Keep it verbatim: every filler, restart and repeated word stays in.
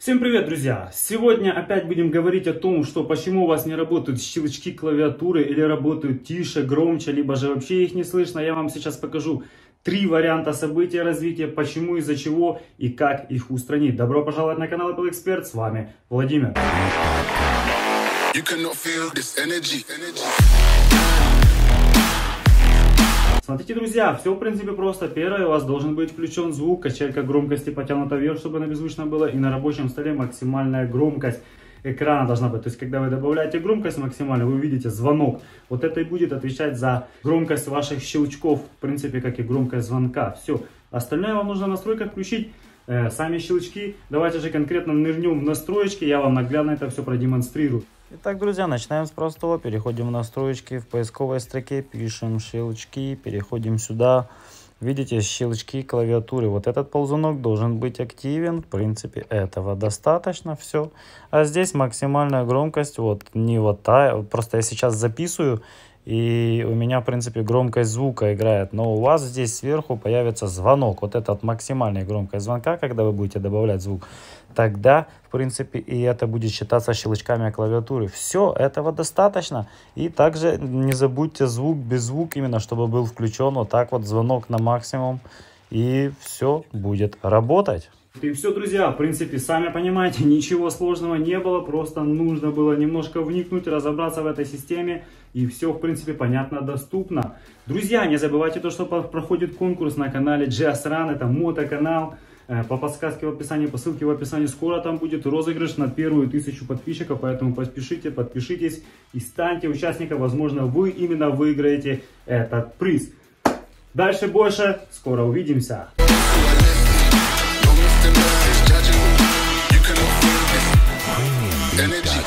Всем привет, друзья! Сегодня опять будем говорить о том, что почему у вас не работают щелчки клавиатуры или работают тише, громче, либо же вообще их не слышно. Я вам сейчас покажу три варианта события развития, почему, из-за чего и как их устранить. Добро пожаловать на канал Apple Expert, с вами Владимир. Смотрите, друзья, все в принципе просто. Первое, у вас должен быть включен звук, качелька громкости потянута вверх, чтобы она беззвучно была. И на рабочем столе максимальная громкость экрана должна быть. То есть, когда вы добавляете громкость максимально, вы увидите звонок. Вот это и будет отвечать за громкость ваших щелчков, в принципе, как и громкость звонка. Все. Остальное вам нужно в настройках включить. Э, сами щелчки. Давайте же конкретно нырнем в настройки. Я вам наглядно это все продемонстрирую. Итак, друзья, начинаем с простого. Переходим в настройки, в поисковой строке пишем щелчки, переходим сюда. Видите, щелчки клавиатуры. Вот этот ползунок должен быть активен. В принципе, этого достаточно, все. А здесь максимальная громкость, вот, не вот та. Просто я сейчас записываю, и у меня, в принципе, громкость звука играет. Но у вас здесь сверху появится звонок. Вот этот максимальная громкость звонка, когда вы будете добавлять звук. Тогда, в принципе, и это будет считаться щелчками клавиатуры. Все, этого достаточно. И также не забудьте звук, без звука, именно чтобы был включен вот так вот звонок на максимум. И все будет работать. И все, друзья, в принципе, сами понимаете, ничего сложного не было, просто нужно было немножко вникнуть, разобраться в этой системе, и все, в принципе, понятно, доступно. Друзья, не забывайте то, что проходит конкурс на канале Jazz Run, это мотоканал, по подсказке в описании, по ссылке в описании, скоро там будет розыгрыш на первую тысячу подписчиков, поэтому поспешите, подпишитесь и станьте участником, возможно, вы именно выиграете этот приз. Дальше больше, скоро увидимся. Energy.